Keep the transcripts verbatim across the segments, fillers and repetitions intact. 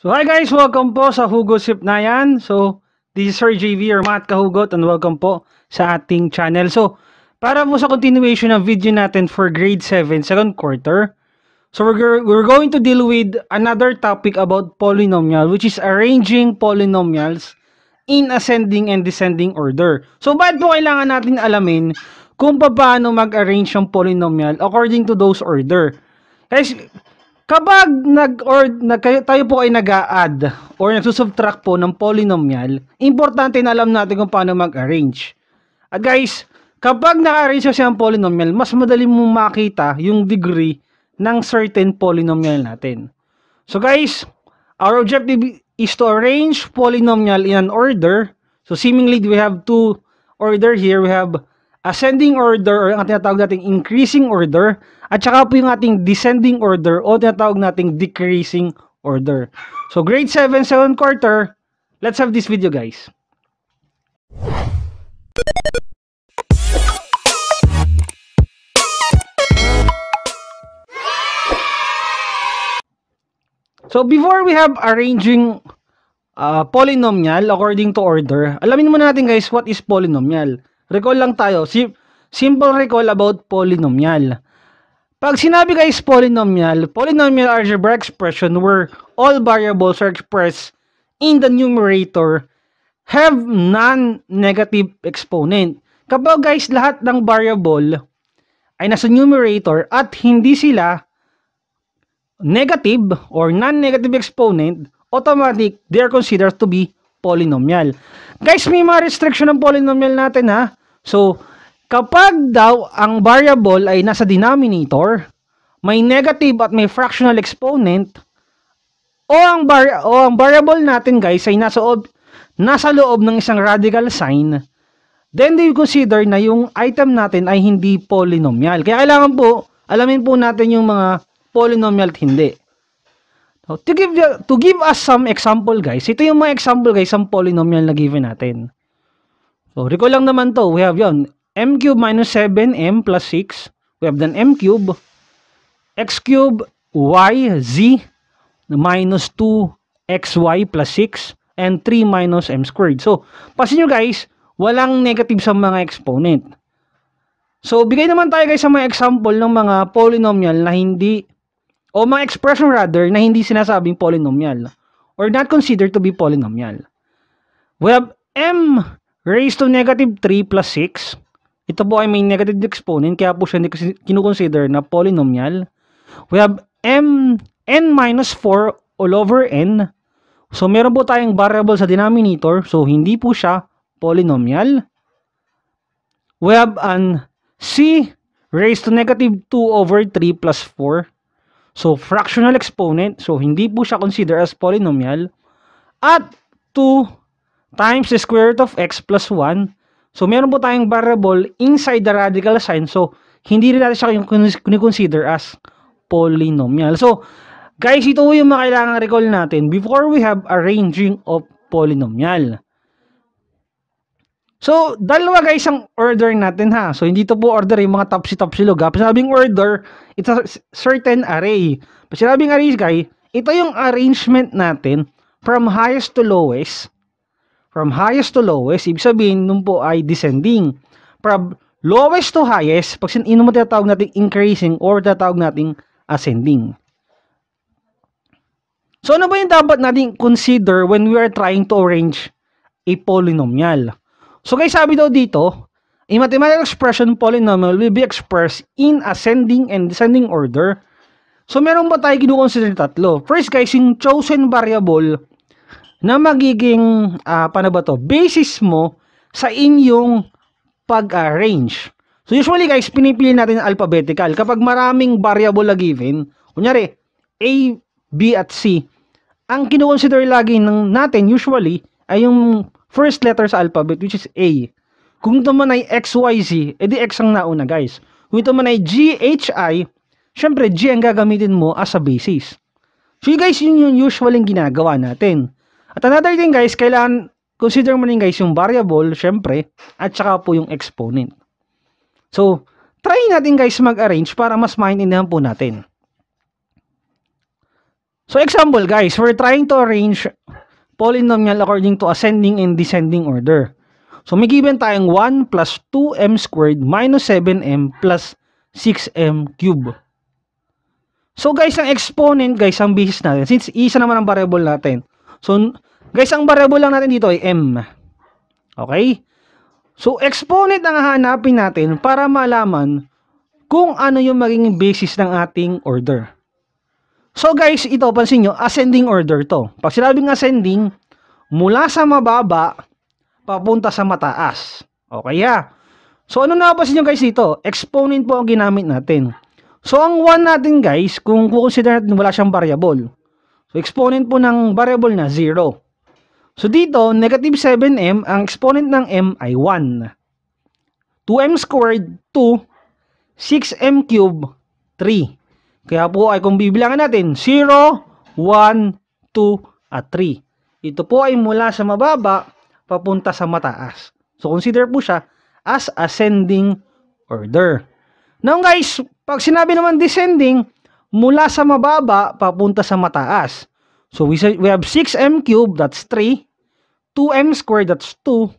So hi guys, welcome po sa Hugot Sipnayan. So this is Sir J V or MathKahugot and welcome po sa ating channel. So para po sa continuation ng video natin for grade seven second quarter. So we're, we're going to deal with another topic about polynomial, which is arranging polynomials in ascending and descending order. So bakit po kailangan natin alamin kung paano mag-arrange yung polynomial according to those order? Kasi kapag nag or nag, tayo po ay nag-a-add or nagsusubtract po ng polynomial, importante na alam natin kung paano mag-arrange. At guys, kapag na-arrange siya ng polynomial, mas madali mong makita yung degree ng certain polynomial natin. So guys, our objective is to arrange polynomial in an order. So seemingly we have two order here. We have ascending order or yung tinatawag nating increasing order at saka po yung ating descending order o tinatawag nating decreasing order. So grade seven, second quarter, let's have this video guys. So before we have arranging uh, polynomial according to order, alamin muna natin guys what is polynomial. Recall lang tayo. Simple recall about polynomial. Pag sinabi guys polynomial, polynomial algebraic expression where all variables are expressed in the numerator have non-negative exponent. Kapag guys lahat ng variable ay nasa numerator at hindi sila negative or non-negative exponent, automatic they are considered to be polynomial. Guys, may mga restriction ng polynomial natin ha. So, kapag daw ang variable ay nasa denominator, may negative at may fractional exponent, o ang, vari o ang variable natin guys ay nasa, nasa loob ng isang radical sign, then they consider na yung item natin ay hindi polynomial. Kaya kailangan po, alamin po natin yung mga polynomial at hindi. So, to, give you, to give us some example guys, ito yung mga example guys ang polynomial na given natin. So, recall lang naman to. We have yon m cube minus seven, m plus six. We have then m cube, x cube, y, z, minus two, xy plus six, and three minus m squared. So, pasin nyo guys, walang negative sa mga exponent. So, bigay naman tayo guys sa mga example ng mga polynomial na hindi, o mga expression rather, na hindi sinasabing polynomial, or not considered to be polynomial. We have m raised to negative three plus six. Ito po ay may negative exponent, kaya po siya kinukonsider na polynomial. We have m, n minus four all over n. So, meron po tayong variable sa denominator. So, hindi po siya polynomial. We have an c raised to negative two over three plus four. So, fractional exponent. So, hindi po siya considered as polynomial. At two times the square root of x plus one. So, meron po tayong variable inside the radical sign. So, hindi rin natin siya kinikonsider as polynomial. So, guys, ito po yung mga kailangan recall natin before we have arranging of polynomial. So, dalawa guys ang order natin ha. So, hindi ito po order yung mga topsy-topsilog ha. Pag sinabing order, it's a certain array. Pag sinabing array guys, ito yung arrangement natin from highest to lowest. From highest to lowest, ibig sabihin nung po ay descending. From lowest to highest, pag sino mo tinatawag natin increasing or tinatawag natin ascending. So, ano ba yung dapat natin consider when we are trying to arrange a polynomial? So, guys, sabi daw dito, a mathematical expression polynomial will be expressed in ascending and descending order. So, meron ba tayo kinukonsider tatlo? First, guys, yung chosen variable na magiging, uh, paano ba to, basis mo sa inyong pag-arrange. So, usually guys, pinipili natin alphabetical. Kapag maraming variable na given, kunyari, A, B, at C, ang kinukonsider lagi ng natin, usually, ay yung first letter sa alphabet, which is A. Kung ito man ay X, Y, Z, edi X ang nauna guys. Kung ito man ay G, H, I, syempre, G ang gagamitin mo as a basis. So, guys, yun yung usual yung ginagawa natin. At another thing guys, kailangan consider mo rin guys yung variable, syempre, at saka po yung exponent. So, try natin guys mag-arrange para mas maintindihan po natin. So example guys, we're trying to arrange polynomial according to ascending and descending order. So may given tayong one plus two m squared minus seven m plus six m cubed. So guys, ang exponent guys, ang basis natin, since isa naman ang variable natin. So guys, ang variable lang natin dito ay m. Okay? So exponent ang hahanapin natin para malaman kung ano yung magiging basis ng ating order. So guys, ito, pansin nyo, ascending order to. Pag sinabing ascending, mula sa mababa, papunta sa mataas. Okay ha? So ano na pansin nyo guys dito? Exponent po ang ginamit natin. So ang one natin guys, kung kukonsider natin wala siyang variable. So exponent po ng variable na zero. So dito, negative seven m, ang exponent ng m ay one. two m squared, two. six m cubed, three. Kaya po ay kung bibilangan natin, zero, one, two, at three. Ito po ay mula sa mababa, papunta sa mataas. So, consider po siya as ascending order. Now guys, pag sinabi naman descending, mula sa mababa, papunta sa mataas. So, we have six m cubed, that's three. two m squared, that's two.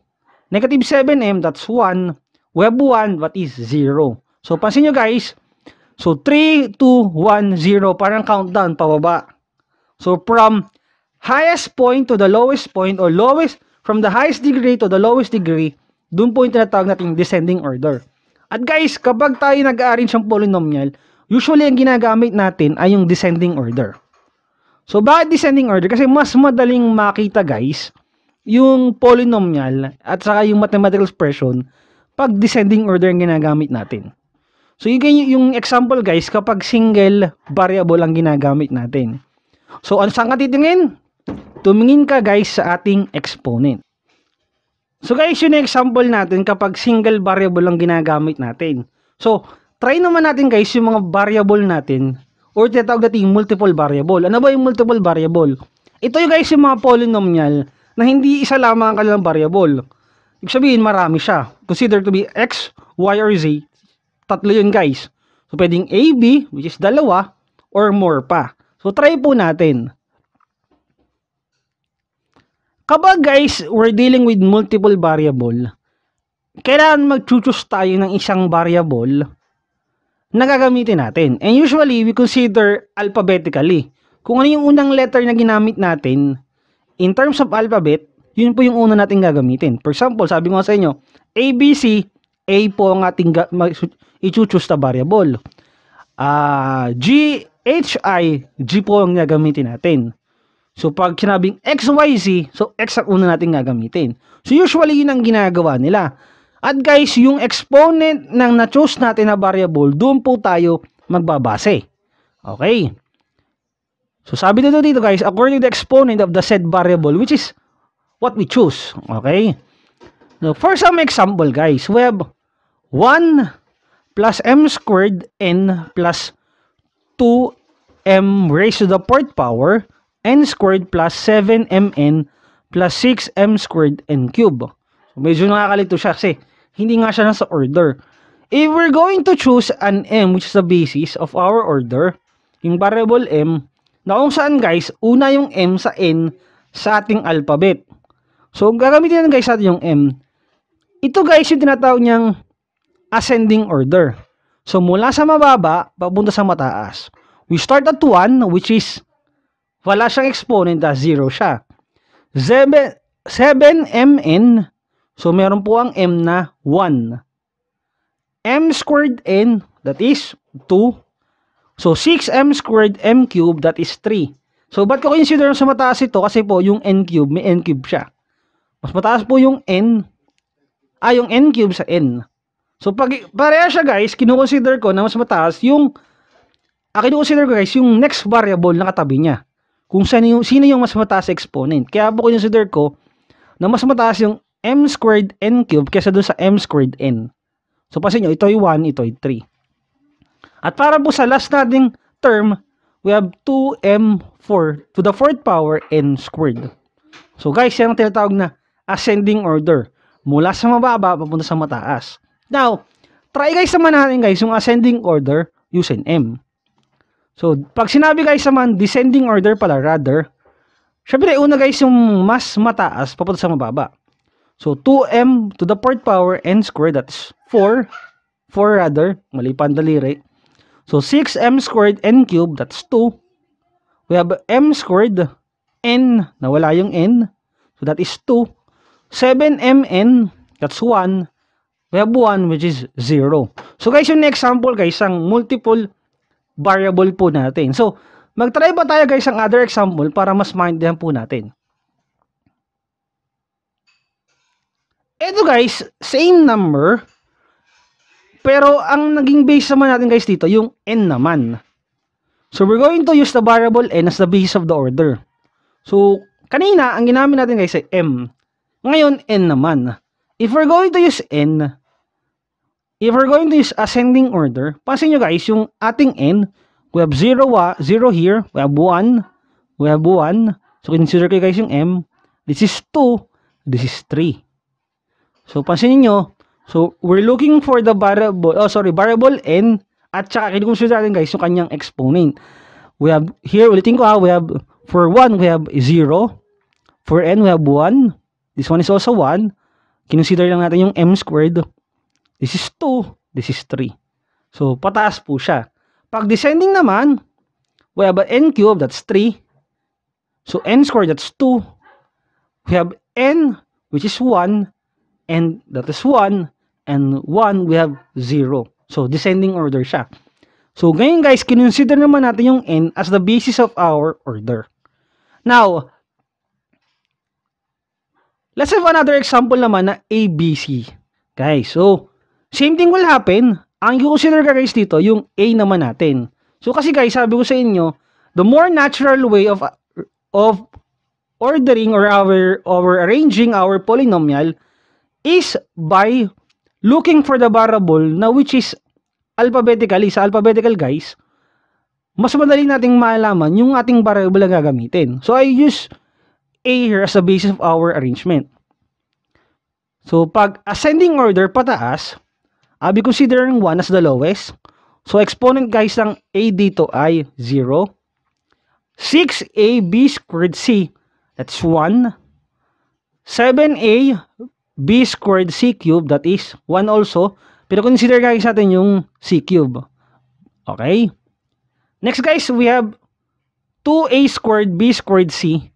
negative seven m, that's one. We have one, that is zero. So, pansin nyo guys, so, three, two, one, zero, parang countdown, pababa. So, from highest point to the lowest point, or lowest, from the highest degree to the lowest degree, dun po yung tinatawag natin descending order. At guys, kapag tayo nag-arrange ng polynomial, usually ang ginagamit natin ay yung descending order. So, bakit descending order? Kasi mas madaling makita guys, yung polynomial at saka yung mathematical expression, pag descending order ang ginagamit natin. So, yung, yung example guys, kapag single variable ang ginagamit natin. So, saan ka titingin? Tumingin ka guys sa ating exponent. So, guys, yung example natin kapag single variable ang ginagamit natin. So, try naman natin guys yung mga variable natin or tinatawag natin multiple variable. Ano ba yung multiple variable? Ito yung guys yung mga polynomial na hindi isa lamang ang kanilang variable. Ibig sabihin marami siya. Consider to be x, y, or z. Tatlo yun guys. So, pwedeng A, B, which is dalawa, or more pa. So, try po natin. Kapag guys, we're dealing with multiple variable, kailangan mag-choose tayo ng isang variable na gagamitin natin. And usually, we consider alphabetically. Kung ano yung unang letter na ginamit natin, in terms of alphabet, yun po yung una natin gagamitin. For example, sabi ko sa inyo, A, B, C, A po ang ating i-choose na variable. Uh, G, H, I, G po ang gagamitin natin. So, pag sinabing X, Y, Z, so X ang una natin gagamitin. So, usually, yun ang ginagawa nila. At guys, yung exponent ng na-choose natin na variable, doon po tayo magbabase. Okay. So, sabi dito dito guys, according to the exponent of the said variable, which is what we choose. Okay. So, for some example guys, we have one plus m squared n plus two m raised to the fourth power n squared plus seven m n plus six m squared n cubed. So, medyo nakakalito siya kasi hindi nga siya nasa order. If we're going to choose an m which is the basis of our order, yung variable m, na kung saan guys, una yung m sa n sa ating alphabet. So, gagamitin natin guys natin yung m. Ito guys yung tinatawag niyang ascending order. So mula sa mababa, papunta sa mataas. We start at one, which is wala siyang exponent, that's zero siya. seven m n, so meron po ang m na one. m squared n, that is two. So six m squared m cubed, that is three. So ba't ko consider sa mataas ito? Kasi po yung n cube, may n cube siya. Mas mataas po yung n, ah, yung n cube sa n. So, pag, pareha siya guys, kinukonsider ko na mas mataas yung, ah, kinukonsider ko guys, yung next variable na katabi niya. Kung sino yung, sino yung mas mataas exponent. Kaya po kinukonsider ko na mas mataas yung m squared n cubed kesa doon sa m squared n. So, pasin nyo, ito ay one, ito ay three. At para po sa last nating term, we have two m to the fourth power n squared. So, guys, yan ang tinatawag na ascending order. Mula sa mababa, papunta sa mataas. Now, try guys naman natin guys yung ascending order using m. So, pag sinabi guys naman, descending order pala, rather, syempre, una guys, yung mas mataas, papunta sa mababa. So, two m to the fourth power n squared, that's four. four rather, mali pa ang daliri. So, six m squared n cubed, that's two. We have m squared n, nawala yung n. So, that is two. seven m n, that's one. We have one, which is zero. So, guys, yung example, guys, ang multiple variable po natin. So, mag-try ba tayo guys ang other example para mas maintindihan po natin. Ito guys, same number. Pero ang naging base naman natin guys dito, yung n naman. So we're going to use the variable n as the base of the order. So kanina, ang ginamit natin guys ay m. Ngayon, n naman. If we're going to use n, if we're going to use ascending order, pasin nyo guys, yung ating n, we have zero, zero here, we have one, we have one. So consider kayo guys yung m. This is two, this is three. So pansinin nyo, so we're looking for the variable, oh sorry, variable n, at saka kinukonsider natin guys yung kanyang exponent. We have, here ulitin ko ha, we have, for one we have zero, for n we have one, this one is also one, kinukonsider lang natin yung m squared, this is two, this is three. So pataas po siya. Pag descending naman, we have n cubed, that's three, so n squared, that's two, we have n, which is one, and that is one, and one, we have zero. So, descending order siya. So, ganyan guys, kinonsider naman natin yung n as the basis of our order. Now, let's have another example naman na A B C. Guys, so, same thing will happen. Ang i-consider ka guys dito, yung a naman natin. So, kasi guys, sabi ko sa inyo, the more natural way of of ordering or our, our arranging our polynomial is by looking for the variable na which is alphabetically, sa alphabetical guys, mas madali nating maalaman yung ating variable na gagamitin. So, I use A here as the basis of our arrangement. So, pag ascending order pataas, I'll be considering one as the lowest. So, exponent guys ng A dito ay zero. six a b squared c, that's one. seven a b squared c cubed, that is one also. Pero consider guys natin yung c cube. Okay? Next guys, we have two a squared b squared c.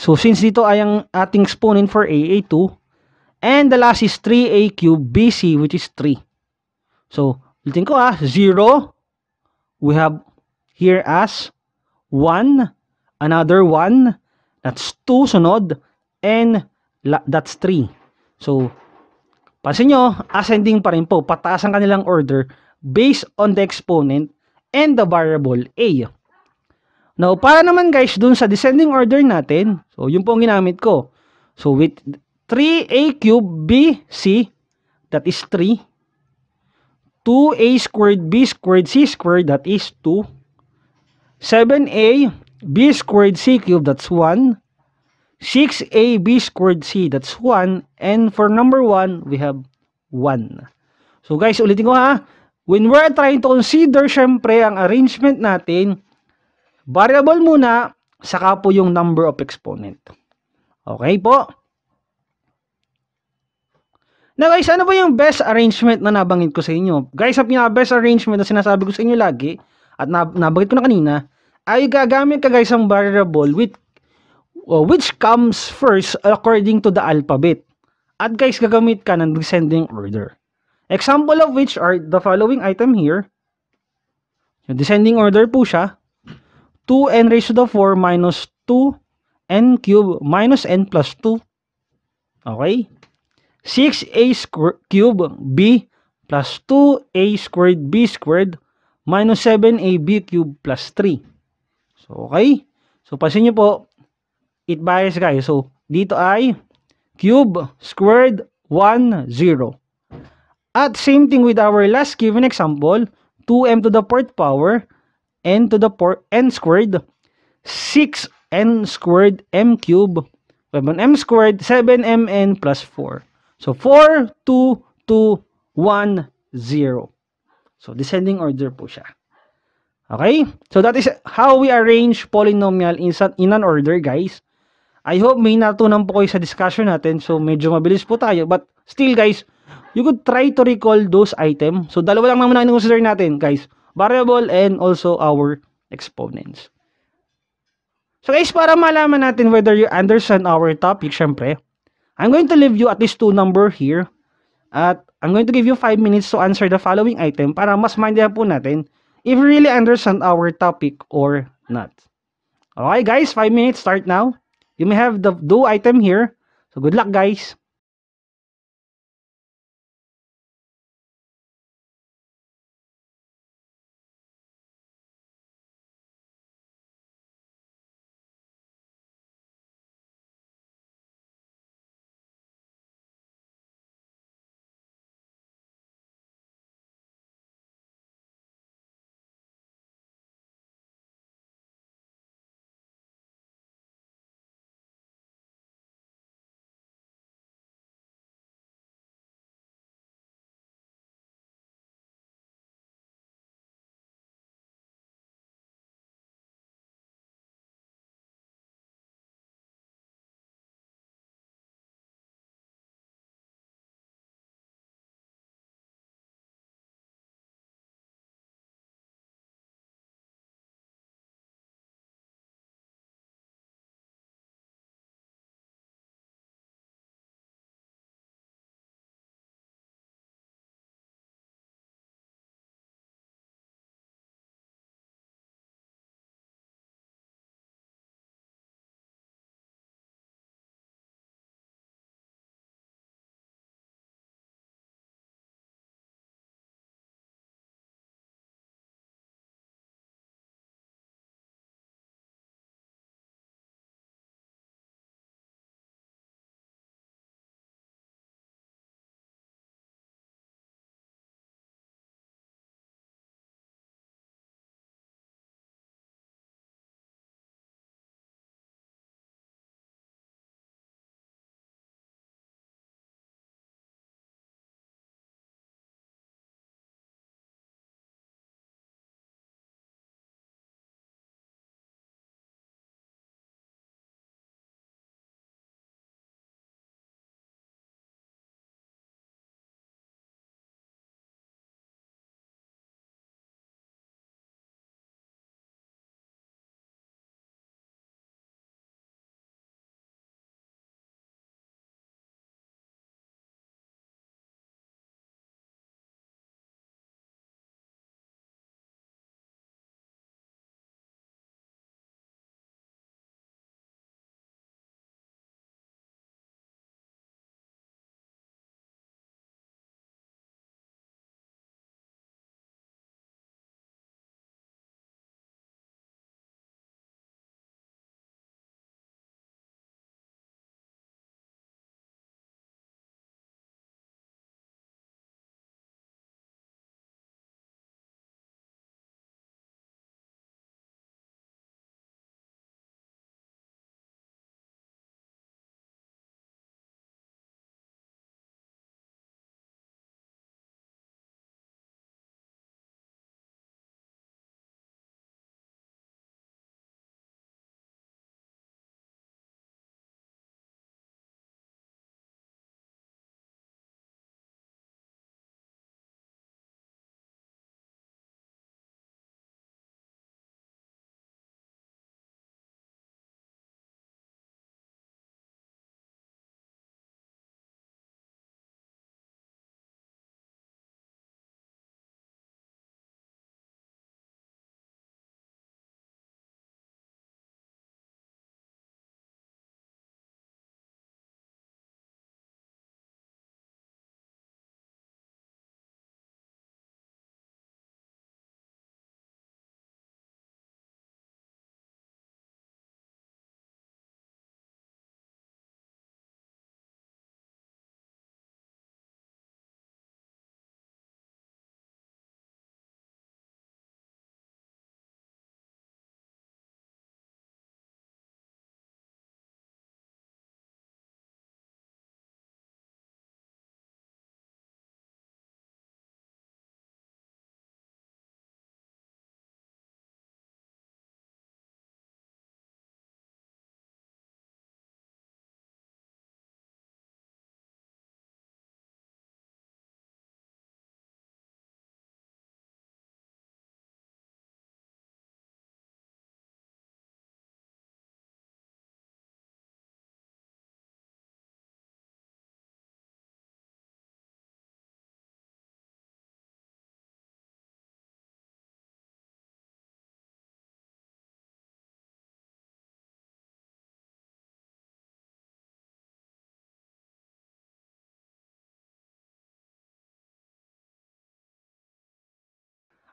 So, since dito ay ang ating exponent for a, ay two. And the last is three a cubed b c, which is three. So, ulitin ko ah, zero. We have here as one, another one, that's two sunod, and that's three. So, pansin nyo, ascending pa rin po, pataas ang kanilang order based on the exponent and the variable a. Now, para naman guys, dun sa descending order natin, so yun po ang ginamit ko. So, with three a cubed b c, that is three. two a squared b squared c squared, that is two. seven a b squared c cubed, that's one. six a b squared c, that's one. And for number one, we have one. So guys, ulitin ko ha. When we're trying to consider, syempre, ang arrangement natin, variable muna, saka po yung number of exponent. Okay po? Now guys, ano ba yung best arrangement na nabanggit ko sa inyo? Guys, ang pinaka-best arrangement na sinasabi ko sa inyo lagi, at nab nabanggit ko na kanina, ay gagamit ka guys ang variable with, uh, which comes first according to the alphabet. At guys, gagamit ka ng descending order. Example of which are the following item here. Yung descending order po siya. two n raised to the four minus two n cubed minus n plus two. Okay? six a cubed b plus two a squared b squared minus seven a b cubed plus three. So, okay? So, pansin nyo po, it bias guys. So, dito ay cube squared one, zero. At same thing with our last given example, two m to the fourth power, n to the fourth, n squared, six n squared m cubed, m squared, seven m n plus four. So, four, two, two, one, zero. So, descending order po siya. Okay? So that is how we arrange polynomial in an order, guys. I hope may natutunan po kayo sa discussion natin. So medyo mabilis po tayo. But still, guys, you could try to recall those items. So dalawa lang naman ang consider natin, guys. Variable and also our exponents. So guys, para malaman natin whether you understand our topic, syempre, I'm going to leave you at least two numbers here. At I'm going to give you five minutes to answer the following item para mas maintindihan po natin if you really understand our topic or not. Okay guys, five minutes, start now. You may have the do item here. So good luck guys.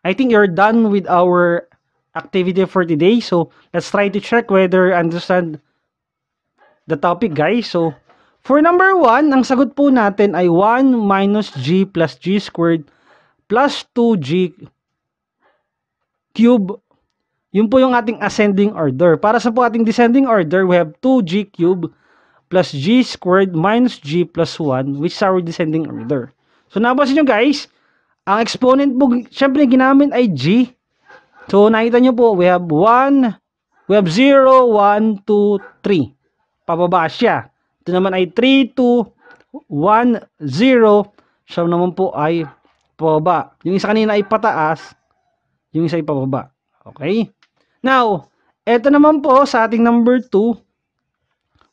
I think you're done with our activity for today. So, let's try to check whether understand the topic, guys. So, for number one, ang sagot po natin ay one minus g plus g squared plus two g cube. Yun po yung ating ascending order. Para sa po ating descending order, we have two g cube plus g squared minus g plus one, which is our descending order. So, nabasa nyo guys, ang exponent po, syempre ginamit ay g. So, nakita nyo po, we have one, we have zero, one, two, three. Pababa siya. Ito naman ay three, two, one, zero. Siya naman po ay pababa. Yung isa kanina ay pataas, yung isa ay pababa. Okay? Now, eto naman po sa ating number two,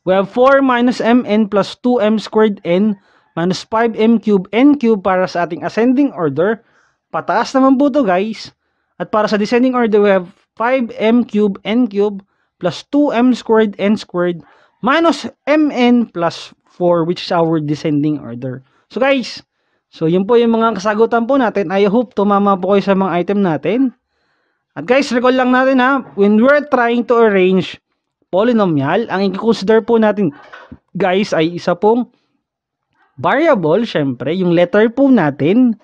we have four minus mn plus two m squared n minus five m cubed n cubed para sa ating ascending order. Pataas naman po to guys. At para sa descending order, we have five m cubed n cubed plus two m squared n squared minus mn plus four, which is our descending order. So guys, so yun po yung mga kasagutan po natin. I hope tumama po kayo sa mga item natin. At guys, recall lang natin ha, when we're trying to arrange polynomial, ang i-consider po natin guys ay isa pong variable, syempre, yung letter po natin.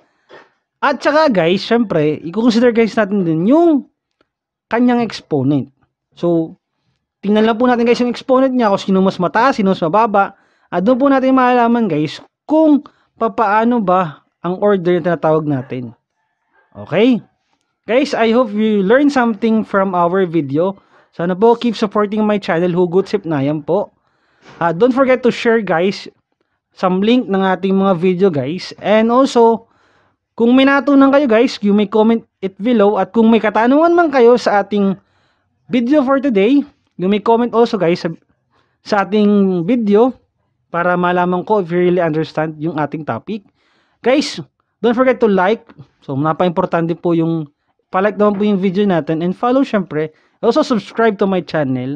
At saka guys, syempre, i-consider guys natin din yung kanyang exponent. So, tingnan lang po natin guys yung exponent niya, kung sino mas mataas, sino mas mababa. At doon po natin malalaman guys kung papaano ba ang order na tinatawag natin. Okay? Guys, I hope you learned something from our video. Sana po, keep supporting my channel, Hugot Sipnayan po. Uh, don't forget to share guys, some link ng ating mga video guys. And also, kung may natutunan kayo guys, you may comment it below. At kung may katanungan man kayo sa ating video for today, you may comment also guys sa, sa ating video para malaman ko if you really understand yung ating topic. Guys, don't forget to like. So, napaka-importante po yung palike naman po yung video natin and follow syempre. Also, subscribe to my channel.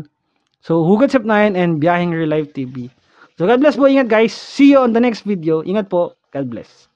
So, Hugot Sipnayan and Byaheng Relife T V. So, God bless po. Ingat guys. See you on the next video. Ingat po. God bless.